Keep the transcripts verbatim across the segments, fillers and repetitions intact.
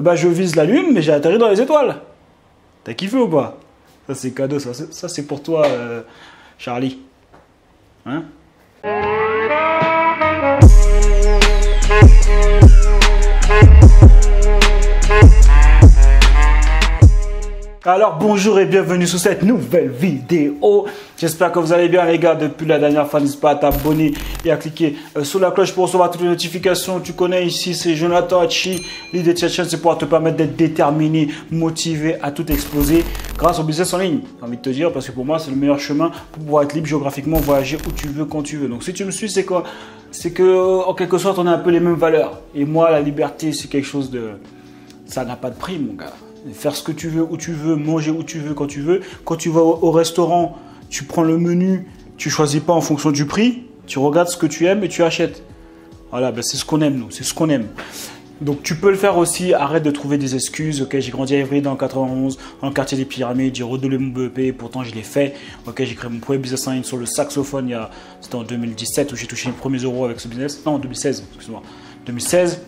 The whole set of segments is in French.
bah je vise la Lune, mais j'ai atterri dans les étoiles. T'as kiffé ou pas? Ça c'est cadeau, ça, ça c'est pour toi, euh, Charlie. Hein? Alors bonjour et bienvenue sur cette nouvelle vidéo. J'espère que vous allez bien les gars. Depuis la dernière fois, n'hésitez pas à t'abonner et à cliquer euh, sur la cloche pour recevoir toutes les notifications. Tu connais ici, c'est Jonathan Hatchi. L'idée de cette chaîne, c'est pour te permettre d'être déterminé, motivé à tout exploser grâce au business en ligne. J'ai envie de te dire, parce que pour moi, c'est le meilleur chemin pour pouvoir être libre géographiquement, voyager où tu veux, quand tu veux. Donc si tu me suis, c'est quoi? C'est que en quelque sorte, on a un peu les mêmes valeurs. Et moi, la liberté, c'est quelque chose de... Ça n'a pas de prix, mon gars. Faire ce que tu veux, où tu veux, manger où tu veux, quand tu veux. Quand tu vas au restaurant, tu prends le menu, tu choisis pas en fonction du prix, tu regardes ce que tu aimes et tu achètes. Voilà, ben c'est ce qu'on aime, nous, c'est ce qu'on aime. Donc tu peux le faire aussi, arrête de trouver des excuses. Ok, j'ai grandi à Évry dans le quatre-vingt-onze, dans le quartier des Pyramides, j'ai redoublé mon B E P, pourtant je l'ai fait. Ok, j'ai créé mon premier business en ligne sur le saxophone, c'était en deux mille dix-sept où j'ai touché mes premiers euros avec ce business. Non, en deux mille seize, excuse-moi. deux mille seize,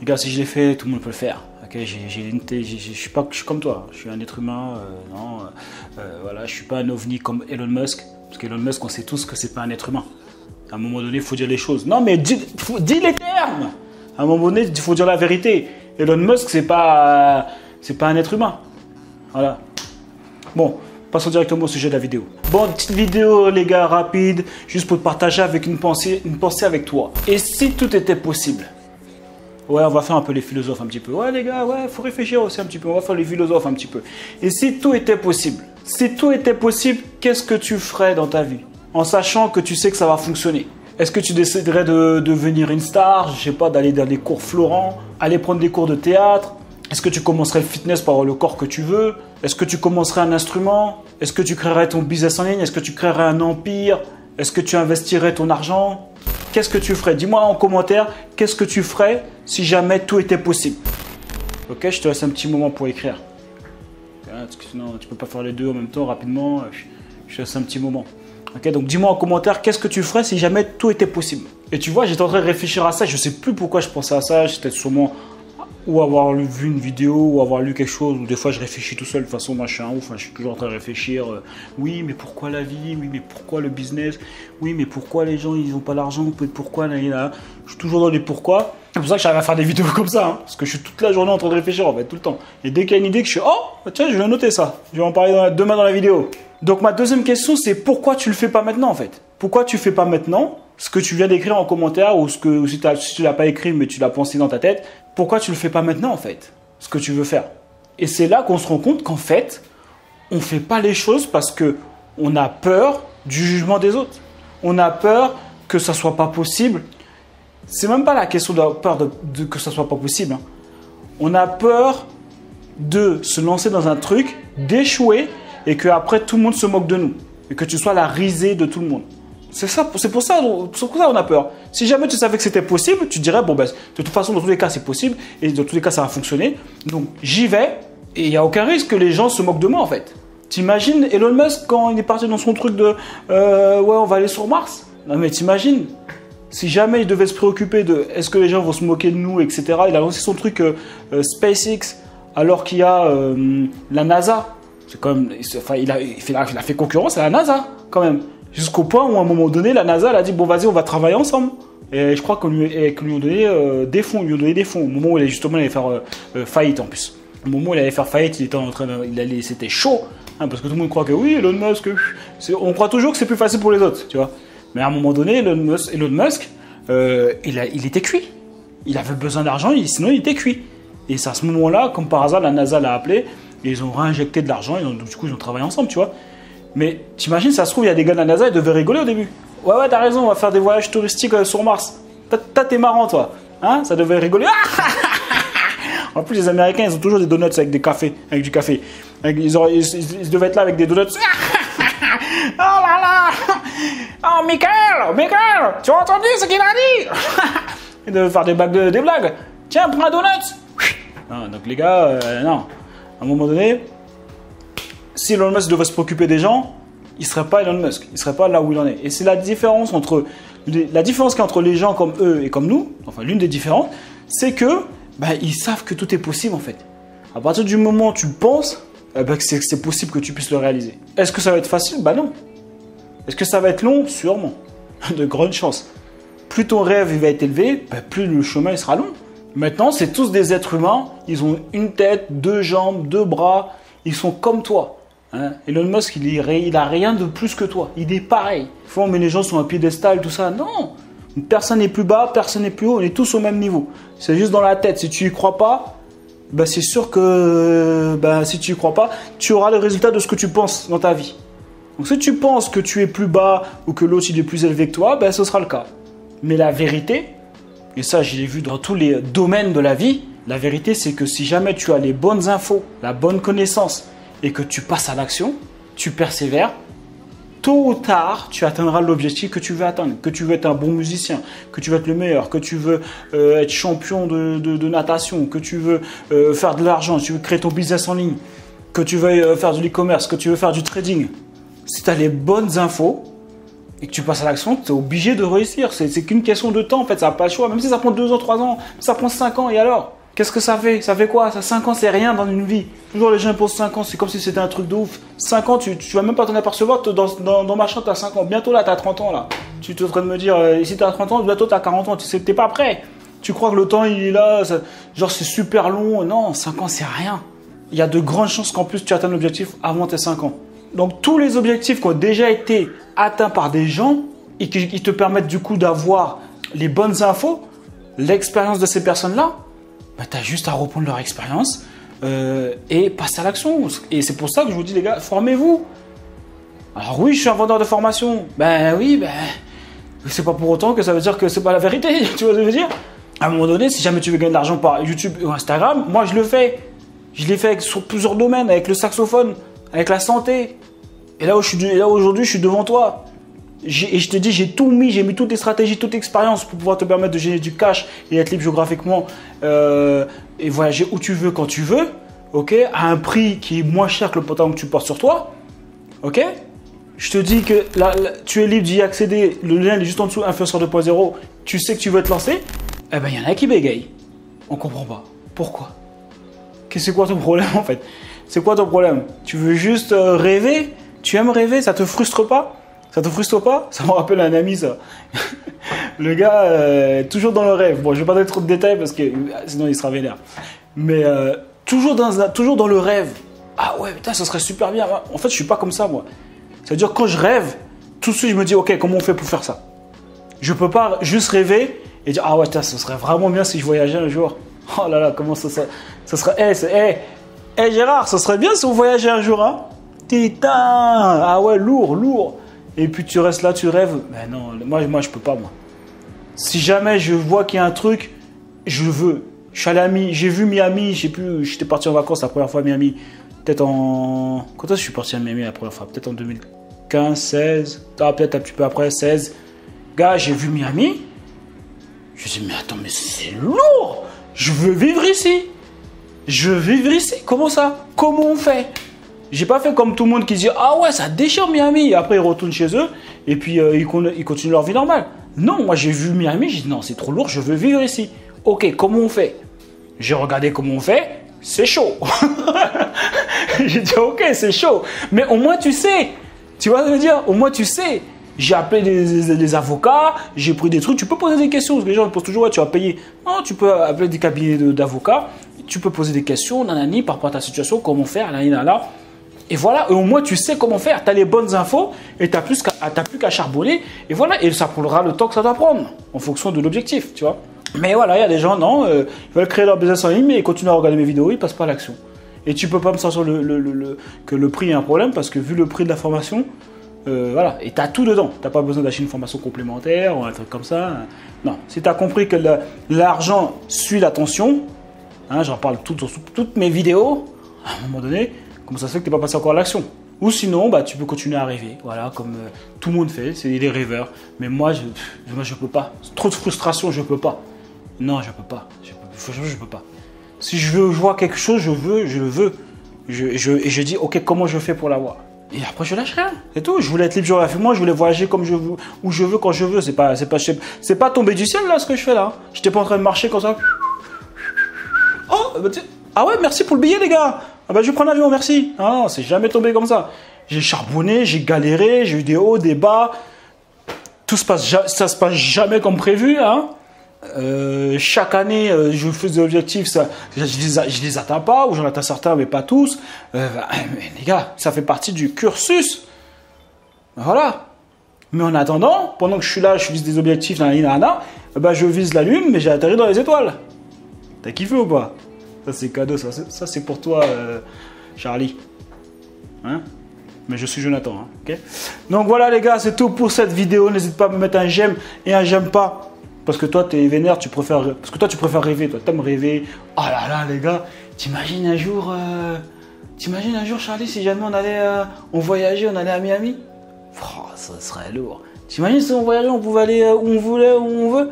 les gars, si je l'ai fait, tout le monde peut le faire. Okay, je suis pas, je suis comme toi, je suis un être humain, euh, non, euh, voilà, je suis pas un ovni comme Elon Musk, parce qu'Elon Musk, on sait tous que c'est pas un être humain. À un moment donné, il faut dire les choses. Non, mais dis, faut, dis les termes. À un moment donné, il faut dire la vérité. Elon Musk, c'est pas, euh, c'est pas un être humain. Voilà. Bon. Passons directement au sujet de la vidéo. Bon, petite vidéo les gars, rapide, juste pour te partager avec une pensée, une pensée avec toi. Et si tout était possible? Ouais, on va faire un peu les philosophes un petit peu. Ouais, les gars, ouais, faut réfléchir aussi un petit peu. On va faire les philosophes un petit peu. Et si tout était possible, si tout était possible, qu'est-ce que tu ferais dans ta vie? En sachant que tu sais que ça va fonctionner. Est-ce que tu déciderais de devenir une star? Je sais pas, d'aller dans les cours Florent, aller prendre des cours de théâtre? Est-ce que tu commencerais le fitness par le corps que tu veux? Est-ce que tu commencerais un instrument? Est-ce que tu créerais ton business en ligne? Est-ce que tu créerais un empire? Est-ce que tu investirais ton argent? Qu'est-ce que tu ferais? Dis-moi en commentaire, qu'est-ce que tu ferais si jamais tout était possible? Ok, je te laisse un petit moment pour écrire. Parce que sinon, tu peux pas faire les deux en même temps rapidement. Je te laisse un petit moment. Ok, donc dis-moi en commentaire, qu'est-ce que tu ferais si jamais tout était possible? Et tu vois, j'étais en train de réfléchir à ça. Je sais plus pourquoi je pensais à ça. J'étais sûrement ou avoir vu une vidéo ou avoir lu quelque chose. Ou des fois, je réfléchis tout seul. De toute façon, moi, je suis un ouf. Hein, je suis toujours en train de réfléchir. Euh, oui, mais pourquoi la vie? Oui, mais pourquoi le business? Oui, mais pourquoi les gens, ils n'ont pas l'argent? Pourquoi là, là. Je suis toujours dans les pourquoi. C'est pour ça que j'arrive à faire des vidéos comme ça, hein, parce que je suis toute la journée en train de réfléchir, en fait, tout le temps. Et dès qu'il y a une idée que je suis, oh, tiens, je vais noter ça. Je vais en parler dans la, demain dans la vidéo. Donc ma deuxième question, c'est pourquoi tu le fais pas maintenant, en fait? Pourquoi tu fais pas maintenant ce que tu viens d'écrire en commentaire ou ce que ou si, si tu l'as pas écrit mais tu l'as pensé dans ta tête? Pourquoi tu le fais pas maintenant, en fait, ce que tu veux faire? Et c'est là qu'on se rend compte qu'en fait, on fait pas les choses parce que on a peur du jugement des autres. On a peur que ça soit pas possible. C'est même pas la question de la peur de, de, que ça soit pas possible. Hein. On a peur de se lancer dans un truc, d'échouer et que après tout le monde se moque de nous et que tu sois la risée de tout le monde. C'est ça, c'est pour ça, c'est pour ça qu'on a peur. Si jamais tu savais que c'était possible, tu dirais bon ben de toute façon dans tous les cas c'est possible et dans tous les cas ça va fonctionner. Donc j'y vais et il n'y a aucun risque que les gens se moquent de moi en fait. T'imagines Elon Musk quand il est parti dans son truc de euh, ouais on va aller sur Mars. Non mais t'imagines? Si jamais il devait se préoccuper de est-ce que les gens vont se moquer de nous, et cetera. Il a lancé son truc euh, euh, SpaceX alors qu'il y a euh, la NASA. C'est quand même, enfin, il a, il a fait concurrence à la NASA quand même. Jusqu'au point où à un moment donné, la NASA elle a dit bon vas-y on va travailler ensemble. Et je crois qu'on lui, qu lui, euh, lui a donné des fonds au moment où il allait justement aller faire euh, euh, faillite en plus. Au moment où il allait faire faillite, il était en train de, c'était chaud hein, parce que tout le monde croit que oui Elon Musk, on croit toujours que c'est plus facile pour les autres, tu vois. Mais à un moment donné, Elon Musk, Elon Musk euh, il, a, il était cuit. Il avait besoin d'argent, sinon il était cuit. Et c'est à ce moment-là, comme par hasard, la NASA l'a appelé, et ils ont réinjecté de l'argent, et donc, du coup, ils ont travaillé ensemble, tu vois. Mais t'imagines, ça se trouve, il y a des gars de la NASA, ils devaient rigoler au début. Ouais, ouais, t'as raison, on va faire des voyages touristiques sur Mars. T'as, t'es marrant, toi. Hein, ça devait rigoler. En plus, les Américains, ils ont toujours des donuts avec des cafés, avec du café. Ils, ont, ils, ils devaient être là avec des donuts. Oh là là! Oh, Michael! Michael! Tu as entendu ce qu'il a dit? Il devait faire des, de, des blagues. Tiens, prends un donut! Non, donc les gars, euh, non. À un moment donné, si Elon Musk devait se préoccuper des gens, il ne serait pas Elon Musk. Il ne serait pas là où il en est. Et c'est la différence entre... La différence qu'il y a entre les gens comme eux et comme nous, enfin l'une des différences, c'est que bah, ils savent que tout est possible en fait. À partir du moment où tu penses, eh ben, c'est possible que tu puisses le réaliser. Est-ce que ça va être facile? Bah non. Est-ce que ça va être long? Sûrement. De grandes chances. Plus ton rêve il va être élevé, bah, plus le chemin il sera long. Maintenant, c'est tous des êtres humains. Ils ont une tête, deux jambes, deux bras. Ils sont comme toi. Hein, Elon Musk, il n'a rien de plus que toi. Il est pareil. Faut, mais les gens sont à piédestal, tout ça. Non. Personne n'est plus bas, personne n'est plus haut. On est tous au même niveau. C'est juste dans la tête. Si tu n'y crois pas, bah c'est sûr que bah, si tu n'y crois pas, tu auras le résultat de ce que tu penses dans ta vie. Donc si tu penses que tu es plus bas ou que l'autre il est plus élevé que toi, bah, ce sera le cas. Mais la vérité, et ça je l'ai vu dans tous les domaines de la vie, la vérité c'est que si jamais tu as les bonnes infos, la bonne connaissance, et que tu passes à l'action, tu persévères, tôt ou tard, tu atteindras l'objectif que tu veux atteindre. Que tu veux être un bon musicien, que tu veux être le meilleur, que tu veux euh, être champion de, de, de natation, que tu veux euh, faire de l'argent, que tu veux créer ton business en ligne, que tu veux euh, faire de l'e-commerce, que tu veux faire du trading. Si tu as les bonnes infos et que tu passes à l'action, tu es obligé de réussir. C'est qu'une question de temps, en fait, ça n'a pas le choix. Même si ça prend deux ans, trois ans, ça prend cinq ans, et alors ? Qu'est-ce que ça fait? Ça fait quoi? Ça, cinq ans, c'est rien dans une vie. Toujours les gens posent cinq ans, c'est comme si c'était un truc de ouf. cinq ans, tu ne vas même pas t'en apercevoir. Dans, dans, dans ma chambre, tu as cinq ans. Bientôt là, tu as trente ans. Là. Tu es en train de me dire, euh, si tu as trente ans, bientôt tu as quarante ans. Tu sais que tu n'es pas prêt. Tu crois que le temps, il est là. Ça, genre, c'est super long. Non, cinq ans, c'est rien. Il y a de grandes chances qu'en plus, tu atteignes l'objectif avant tes cinq ans. Donc, tous les objectifs qui ont déjà été atteints par des gens et qui, qui te permettent du coup d'avoir les bonnes infos, l'expérience de ces personnes-là, bah, tu as juste à reprendre leur expérience euh, et passer à l'action. Et c'est pour ça que je vous dis, les gars, formez-vous. Alors oui, je suis un vendeur de formation. Ben oui, ben c'est pas pour autant que ça veut dire que c'est pas la vérité. Tu vois ce que je veux dire? À un moment donné, si jamais tu veux gagner de l'argent par YouTube ou Instagram, moi je le fais. Je l'ai fait avec, sur plusieurs domaines, avec le saxophone, avec la santé. Et là, où je suis, et là aujourd'hui, je suis devant toi. Et je te dis, j'ai tout mis, j'ai mis toutes les stratégies, toute l'expérience pour pouvoir te permettre de générer du cash et être libre géographiquement euh, et voyager où tu veux, quand tu veux, ok, à un prix qui est moins cher que le pantalon que tu portes sur toi, ok. Je te dis que là, là, tu es libre d'y accéder, le lien est juste en dessous, Influenceur deux point zéro, tu sais que tu veux te lancer, eh ben il y en a qui bégayent. On comprend pas. Pourquoi? C'est quoi ton problème en fait? C'est quoi ton problème? Tu veux juste rêver? Tu aimes rêver? Ça te frustre pas? Ça te frustre pas? Ça me rappelle un ami, ça. Le gars, euh, toujours dans le rêve. Bon, je vais pas donner trop de détails parce que sinon il sera vénère. Mais euh, toujours, dans, toujours dans le rêve. Ah ouais, putain, ça serait super bien. En fait, je suis pas comme ça, moi. C'est-à-dire, quand je rêve, tout de suite, je me dis, ok, comment on fait pour faire ça? Je peux pas juste rêver et dire, ah ouais, putain, ça serait vraiment bien si je voyageais un jour. Oh là là, comment ça, ça, ça serait. Eh, hey, hey, hey, Gérard, ça serait bien si on voyageait un jour, hein? Putain! Ah ouais, lourd, lourd. Et puis tu restes là, tu rêves. Mais non, moi, moi je peux pas, moi. Si jamais je vois qu'il y a un truc, je veux. Je suis allé à Miami, j'ai vu Miami, j'ai pu, j'étais parti en vacances la première fois à Miami. Peut-être en... Quand est-ce que je suis parti à Miami la première fois? Peut-être en deux mille quinze, seize. Ah, peut-être un petit peu après, seize. Gars, j'ai vu Miami. Je me suis dit, mais attends, mais c'est lourd. Je veux vivre ici. Je veux vivre ici. Comment ça? Comment on fait? J'ai pas fait comme tout le monde qui dit « Ah ouais, ça déchire Miami !» Et après, ils retournent chez eux et puis euh, ils, ils continuent leur vie normale. Non, moi j'ai vu Miami, j'ai dit « Non, c'est trop lourd, je veux vivre ici. » Ok, comment on fait? J'ai regardé comment on fait, c'est chaud. J'ai dit « Ok, c'est chaud. » Mais au moins tu sais, tu vois ce que je veux dire? Au moins tu sais. J'ai appelé des, des, des avocats, j'ai pris des trucs. Tu peux poser des questions, parce que les gens posent toujours ouais, « Tu vas payer. » Non, tu peux appeler des cabinets d'avocats, tu peux poser des questions, nanani, par rapport à ta situation, comment faire, nanani, nanana. Et voilà, et au moins tu sais comment faire, tu as les bonnes infos et tu n'as plus qu'à charbonner. Et voilà, et ça prendra le temps que ça doit prendre en fonction de l'objectif, tu vois. Mais voilà, il y a des gens, non, euh, ils veulent créer leur business en ligne, mais ils continuent à regarder mes vidéos, ils ne passent pas à l'action. Et tu ne peux pas me sentir le, le, le, le, que le prix est un problème parce que vu le prix de la formation, euh, voilà, et tu as tout dedans. Tu n'as pas besoin d'acheter une formation complémentaire ou un truc comme ça. Non, si tu as compris que l'argent suit l'attention, hein, j'en parle tout, tout, toutes mes vidéos, à un moment donné, comme ça se fait que tu n'es pas passé encore à l'action. Ou sinon, bah, tu peux continuer à rêver, voilà, comme euh, tout le monde fait, c'est les rêveurs. Mais moi, je moi, je peux pas. Trop de frustration, je peux pas. Non, je peux pas. Je peux, je peux pas. Si je, veux, je vois quelque chose, je veux, je veux. Je, je, et je dis, ok, comment je fais pour l'avoir? Et après, je lâche rien. C'est tout. Je voulais être libre géographiquement, je voulais voyager comme je veux, où je veux, quand je veux. C'est pas, c'est pas, c'est pas tombé du ciel, là, ce que je fais là. Je n'étais pas en train de marcher comme ça. Ah ouais, merci pour le billet, les gars. Ah bah, je prends l'avion, merci. Ah non, c'est jamais tombé comme ça. J'ai charbonné, j'ai galéré, j'ai eu des hauts, des bas. Tout se passe, ça se passe jamais comme prévu, hein. Euh, chaque année, euh, je fais des objectifs, ça, je, les, je les atteins pas, ou j'en atteins certains, mais pas tous. Euh, bah, mais les gars, ça fait partie du cursus. Voilà. Mais en attendant, pendant que je suis là, je vise des objectifs, nan, nan, nan, bah, je vise la lune, mais j'ai atterri dans les étoiles. T'as kiffé ou pas? Ça c'est cadeau, ça, ça c'est pour toi, euh, Charlie. Hein? Mais je suis Jonathan, hein, okay? Donc voilà les gars, c'est tout pour cette vidéo. N'hésite pas à me mettre un j'aime et un j'aime pas. Parce que toi, t'es vénère, tu préfères... Parce que toi, tu préfères rêver, toi, t'aimes rêver. Oh là là, les gars, t'imagines un jour... Euh... T'imagines un jour, Charlie, si jamais on allait... Euh... On voyageait, on allait à Miami? Oh, ça serait lourd. T'imagines si on voyageait, on pouvait aller où on voulait, où on veut?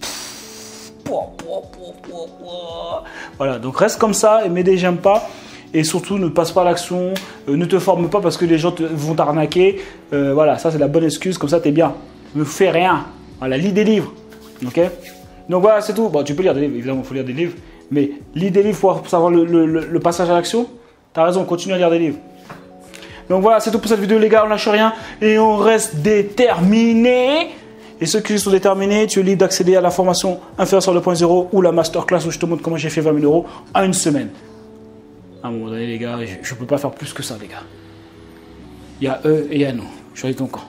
Pff, pour, pour, pour, pour, pour. Voilà, donc reste comme ça, et mets des j'aime pas. Et surtout, ne passe pas l'action, euh, ne te forme pas parce que les gens te, vont t'arnaquer. Euh, voilà, ça, c'est la bonne excuse, comme ça, t'es bien. Ne fais rien. Voilà, lis des livres. Ok, donc voilà, c'est tout. Bon, tu peux lire des livres, évidemment, il faut lire des livres, mais lis des livres pour savoir le, le, le passage à l'action. T'as raison, continue à lire des livres. Donc voilà, c'est tout pour cette vidéo, les gars. On lâche rien et on reste déterminés. Et ceux qui sont déterminés, tu es libre d'accéder à la formation Influenceur deux point zéro ou la masterclass où je te montre comment j'ai fait vingt mille euros en une semaine. À un moment donné, les gars, je, je peux pas faire plus que ça, les gars. Il y a eux et il y a nous. Je suis allé ton camp.